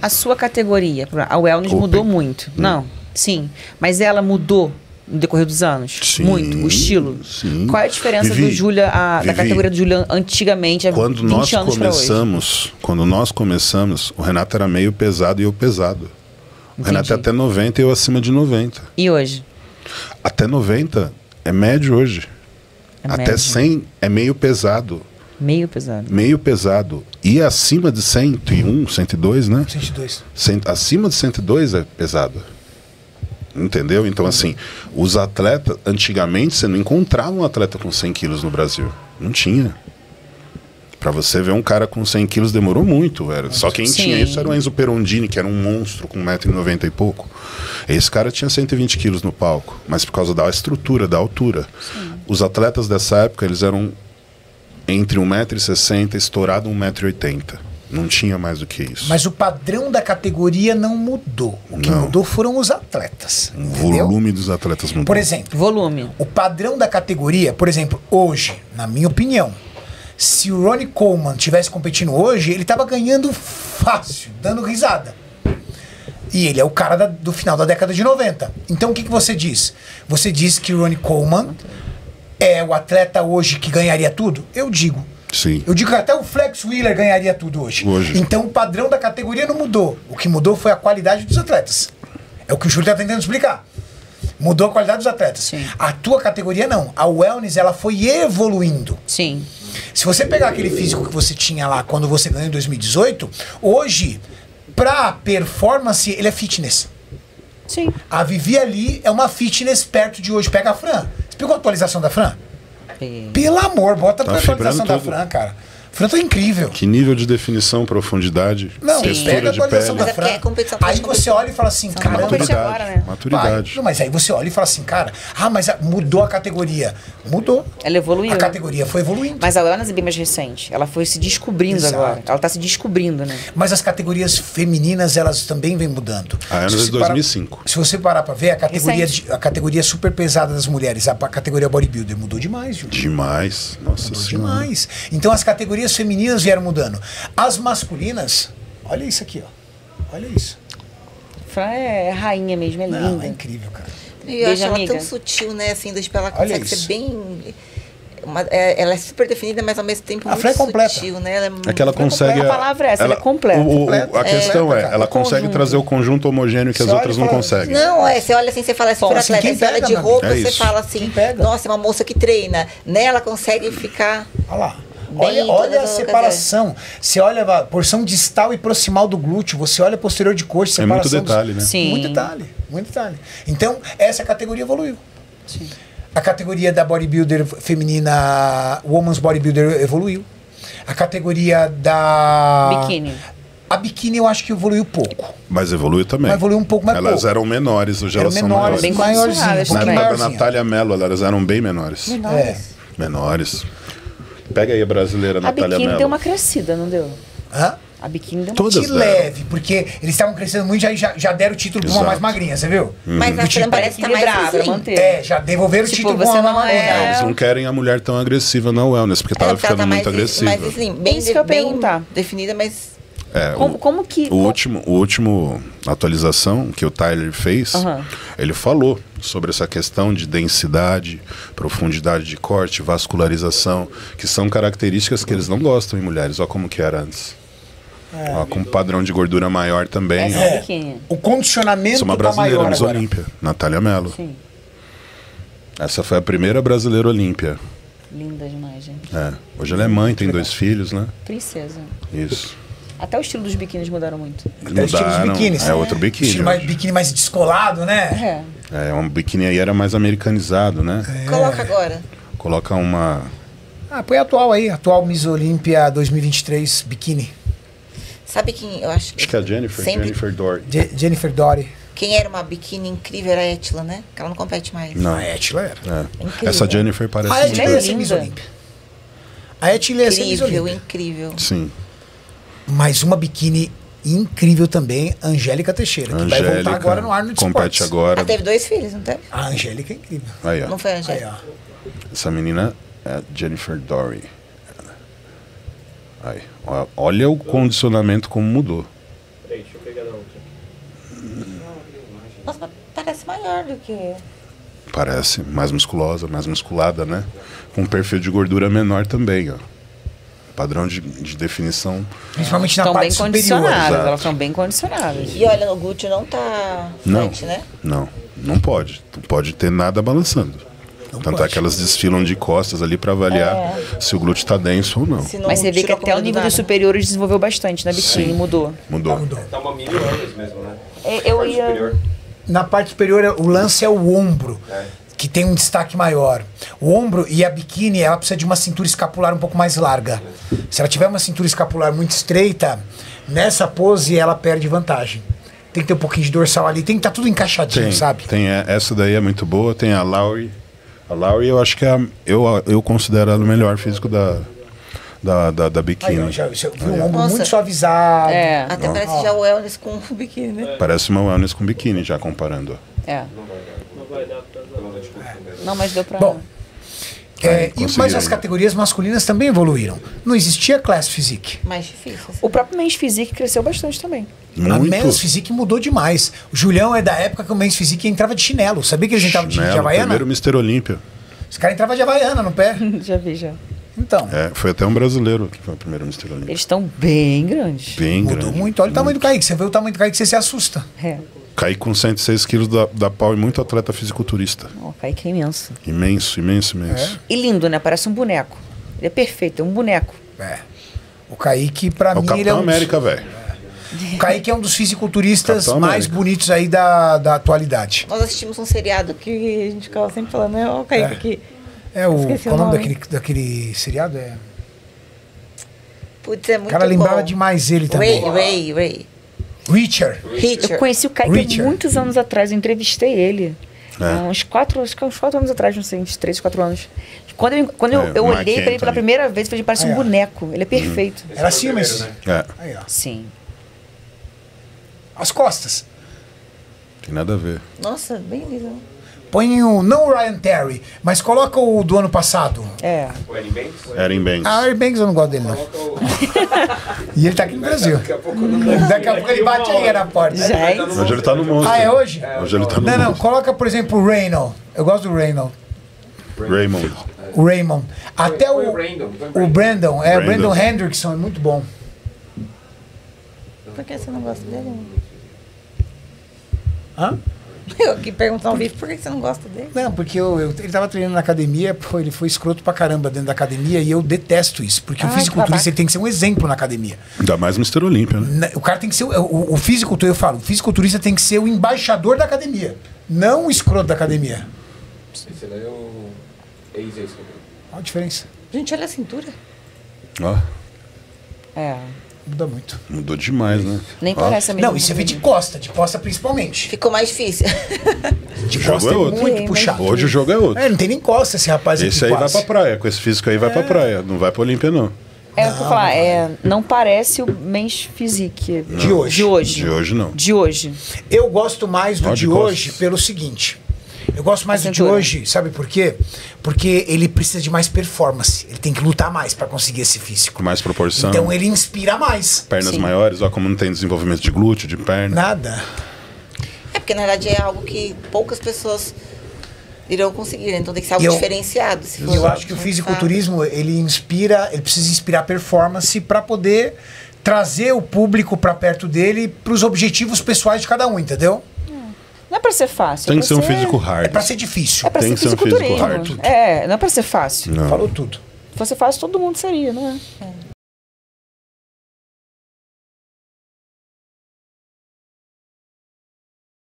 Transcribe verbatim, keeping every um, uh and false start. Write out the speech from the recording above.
a sua categoria, a Wellness Open. Mudou muito. Hum. Não, sim. Mas ela mudou no decorrer dos anos? Sim, muito. O estilo? Sim. Qual é a diferença Vivi, do Júlio, a, Vivi, da categoria do Júlio antigamente, há quando vinte nós anos começamos, hoje? Quando nós começamos, o Renato era meio pesado e eu pesado. Entendi. O Renato é até noventa e eu acima de noventa. E hoje? Até noventa é médio hoje. É até médio. cem é meio pesado. Meio pesado. Meio pesado. E acima de cento e um, cento e dois, né? cento e dois. Cent, acima de cento e dois é pesado. Entendeu? Então, assim, os atletas... Antigamente, você não encontrava um atleta com cem quilos no Brasil. Não tinha. Pra você ver um cara com cem quilos demorou muito. Era. Só quem Sim. tinha isso era o Enzo Perondini, que era um monstro com um metro e noventa e pouco. Esse cara tinha cento e vinte quilos no palco. Mas por causa da estrutura, da altura. Sim. Os atletas dessa época, eles eram... entre um metro e sessenta, estourado um metro e oitenta. Não tinha mais do que isso. Mas o padrão da categoria não mudou. O que não. mudou foram os atletas. O entendeu? volume dos atletas mudou. Por exemplo, volume. O padrão da categoria, por exemplo, hoje, na minha opinião, se o Ronnie Coleman estivesse competindo hoje, ele estava ganhando fácil, dando risada. E ele é o cara da, do final da década de noventa. Então o que, que você diz? Você diz que o Ronnie Coleman... é o atleta hoje que ganharia tudo? Eu digo. Sim. Eu digo que até o Flex Wheeler ganharia tudo hoje. hoje. Então o padrão da categoria não mudou. O que mudou foi a qualidade dos atletas. É o que o Júlio está tentando explicar. Mudou a qualidade dos atletas. Sim. A tua categoria não. A Wellness, ela foi evoluindo. Sim. Se você pegar aquele físico que você tinha lá quando você ganhou em dois mil e dezoito, hoje, pra performance, ele é fitness. Sim. A Vivi ali é uma fitness perto de hoje. Pega a Fran. Pegou a atualização da Fran? Sim. Pelo amor, bota tá pra atualização da Fran, cara. Fran tá incrível. Que nível de definição, profundidade, não, textura pega de pele. Da Fran, é é aí você olha e fala assim, então, cara... Maturidade. Agora, né? maturidade. Não, mas aí você olha e fala assim, cara, ah, mas mudou a categoria. Mudou. Ela evoluiu. A categoria foi evoluindo. Mas a Wellness é bem mais recente. Ela foi se descobrindo Exato. agora. Ela tá se descobrindo, né? Mas as categorias femininas, elas também vêm mudando. A Wellness é de dois mil e cinco. Para, se você parar pra ver, a categoria, a categoria super pesada das mulheres, a, a categoria bodybuilder, mudou demais, Júlio. Demais. Nossa mudou senhora. demais. Então as categorias... As femininas vieram mudando. As masculinas, olha isso aqui, ó. Olha isso. Fran é rainha mesmo, é linda. Não, é incrível, cara. E eu Beijo, acho amiga. ela tão sutil, né? Assim, ela consegue olha ser isso. bem. Uma, é, ela é super definida, mas ao mesmo tempo a muito é completa. sutil, né? Ela é, é que ela consegue. A, a palavra é essa, ela, ela é completa. O, o, a questão é, é ela consegue conjunto. trazer o conjunto homogêneo que você as outras não conseguem. Não, é, você olha assim, você fala assim, por assim, atleta, você olha de roupa, é você fala assim, nossa, é uma moça que treina. Né? Ela consegue ficar. Olha lá. Olha, olha a separação. Você olha a porção distal e proximal do glúteo. Você olha posterior de coxa. Separação é muito detalhe, dos... né? Sim. Muito detalhe, muito detalhe. Então, essa categoria evoluiu. Sim. A categoria da bodybuilder feminina, woman's bodybuilder evoluiu. A categoria da... biquíni. A biquíni eu acho que evoluiu pouco. Mas evoluiu também. Mas evoluiu um pouco mais Elas pouco. eram menores, hoje elas eram menores, são maiores. Bem maiorzinhas. Na época da Natália Mello, elas eram bem menores. Menores. É. Menores. Pega aí a brasileira Natália Mello. A biquíni deu uma crescida, não deu? Hã? A biquíni deu uma crescida. De leve, porque eles estavam crescendo muito e já, já deram o título de uma mais magrinha, você viu? Uhum. Mas a Fran parece que tá mais brava. É, já devolveram tipo, o título de uma mais magrinha. É... Eles não querem a mulher tão agressiva na Wellness, porque tava é, ficando tá muito mais, agressiva. Mas assim, bem, isso de, que eu bem definida, mas... É, como, o, como que... O último, o último atualização que o Tyler fez, uhum. ele falou sobre essa questão de densidade, profundidade de corte, vascularização, que são características que eles não gostam em mulheres. Olha como que era antes. É, ó, com um padrão de gordura maior também. É, é. O condicionamento Sou uma brasileira, tá maior Miss Olímpia, Natália Mello. Sim. Essa foi a primeira brasileira Olímpia. Linda demais, gente. É. Hoje ela é mãe, tem dois filhos, né? Princesa. Isso. Até o estilo dos biquínis mudaram muito. Até mudaram, o estilo dos biquínis. É outro biquíni. Estilo mais, biquíni mais descolado, né? É. É, um biquíni aí era mais americanizado, né? É. Coloca agora. Coloca uma... Ah, põe atual aí. Atual Miss Olímpia dois mil e vinte e três, biquíni. Sabe quem eu acho que... Acho que é a Jennifer. Sempre... Jennifer Dory. Je Jennifer Dory. Quem era uma biquíni incrível era a Ethila, né? Que ela não compete mais. Não, a Ethila era. É. Essa Jennifer parece muito linda. A Ethila é Miss Olímpia. A Ethila é Miss Olímpia. Incrível, incrível. Sim. Mais uma biquíni incrível também, Angélica Teixeira, Angélica, que vai voltar agora no Arnold Sports. Compete agora. Ela teve dois filhos, não teve? A Angélica é incrível. Aí, ó. Não foi a Angélica. Aí, essa menina é a Jennifer Dory. Aí, olha o condicionamento como mudou. Peraí, deixa eu pegar. maior do que... Parece, mais musculosa, mais musculada, né? Com um perfil de gordura menor também, ó. Padrão de, de definição. Principalmente na parte superior. Elas são bem condicionadas. E olha, o glúteo não tá frente, né? Não, não pode. Não pode ter nada balançando. Não Tanto pode. é que elas desfilam de costas ali para avaliar é. se o glúteo está denso ou não. Senão, mas você vê que até o nível dos superiores desenvolveu bastante, né, biquinho? Mudou. Mudou. Tá, mudou. Tá uma mini anos mesmo, né? Eu, eu ia... superior. Na parte superior, o lance é o ombro, é. que tem um destaque maior. O ombro e a biquíni, ela precisa de uma cintura escapular um pouco mais larga. Se ela tiver uma cintura escapular muito estreita, nessa pose ela perde vantagem. Tem que ter um pouquinho de dorsal ali, tem que estar tá tudo encaixadinho, tem, sabe? Tem a, essa daí é muito boa, tem a Lowry. A Lowry, eu acho que é a, eu, eu considero ela o melhor físico da, da, da, da biquíni. Aí, já, você viu um ombro muito suavizado. É. Até não. parece ó. já o wellness com o biquíni, né? Parece uma wellness com biquíni, já comparando. É. Não vai dar pra... Não, mas deu pra... Bom, é, e, mas as categorias masculinas também evoluíram. Não existia class physique. Mais difícil. Assim. O próprio men's physique cresceu bastante também. Muito. A men's physique mudou demais. O Julião é da época que o men's physique entrava de chinelo. Sabia que a gente chinelo, entrava de Havaiana? Primeiro mister Olímpia. Os caras entravam de Havaiana no pé. Já vi, já. Então. É, foi até um brasileiro que foi o primeiro mister Olímpia. Eles estão bem grandes. Bem mudou grande, muito. Olha muito. O tamanho do Kaique. Você vê o tamanho do Kaique, você se assusta. É. Kaique com cento e seis quilos da, da pau e muito atleta fisiculturista. Oh, Kaique é imenso. Imenso, imenso, imenso. É. E lindo, né? Parece um boneco. Ele é perfeito, é um boneco. É. O Kaique, pra é mim, o ele é um... América, dos... velho. O Kaique é um dos fisiculturistas mais bonitos aí da, da atualidade. Nós assistimos um seriado que a gente ficava sempre falando, né? Ó, o Kaique aqui. É, é o, qual o nome, nome daquele, daquele seriado? É... Putz, é muito bom. O cara lembrava demais ele também. Ray, Ray, Ray. Richard. Richard. Eu conheci o Kaique Richard. muitos anos atrás, eu entrevistei ele. É. Há uns quatro, acho que uns quatro anos atrás, não sei, uns três, quatro anos. Quando eu, quando é, eu, eu olhei para ele pela primeira vez, eu falei, parece aí, um boneco, ele é perfeito. Uhum. Era assim, mas... É. Aí, ó. Sim. As costas. Tem nada a ver. Nossa, bem lindo. Põe o, não o Ryan Terry, mas coloca o do ano passado. É. O Eddie Banks? Eddie Banks. Ah, Eddie Banks eu não gosto dele, não. O... E ele tá aqui no Brasil. Daqui a pouco, não daqui a pouco ele bate aí na porta. Já é. Hoje ele tá no monstro. Ah, é hoje? É, hoje ele tá no monstro. Não, não, coloca, por exemplo, o Raymond. Eu gosto do Raymond. Raymond. O Raymond. Até foi, foi o... Brandon. O Brandon. É, o Brandon Henderson é muito bom. Por que você não gosta dele? Hã? Eu que perguntar um vídeo, por que você não gosta dele? Não, porque eu, eu, ele estava treinando na academia, pô, ele foi escroto pra caramba dentro da academia e eu detesto isso, porque ah, o fisiculturista tem que ser um exemplo na academia. Ainda mais no mister Olímpia, né? O cara tem que ser, o, o fisiculturista, eu falo, o fisiculturista tem que ser o embaixador da academia, não o escroto da academia. Esse daí é o ex-escroto. Olha a diferença. Gente, olha a cintura. Ó. Ah. É... Muda muito. Mudou demais, né? Nem parece a mesma. Não, isso é ver de costa, de costa principalmente. Ficou mais difícil. De o jogo é outro. Muito puxado. Hoje o jogo é outro. É, não tem nem costa esse rapaz esse aqui. Esse aí quase. Vai pra praia, com esse físico aí é. vai pra praia. Não vai pra Olímpia, não. É, eu vou falar, é, não parece o men's physique. Não. De hoje. De hoje. De hoje, não. De hoje. Eu gosto mais do não, de, de hoje pelo seguinte. Eu gosto mais do de hoje, sabe por quê? Porque ele precisa de mais performance. Ele tem que lutar mais para conseguir esse físico. Mais proporção. Então ele inspira mais. Pernas Sim. maiores, olha como não tem desenvolvimento de glúteo, de perna. Nada. É porque na verdade é algo que poucas pessoas irão conseguir, né? Então tem que ser algo eu, diferenciado. Se for eu acho que o fisiculturismo, ele inspira, ele precisa inspirar performance para poder trazer o público para perto dele, para os objetivos pessoais de cada um, entendeu? Não é pra ser fácil. Tem é que ser um físico hard. É pra ser difícil. É pra Tem ser, ser um físico hard. É, não é pra ser fácil. Não. Falou tudo. Se fosse fácil, todo mundo seria, não é? É.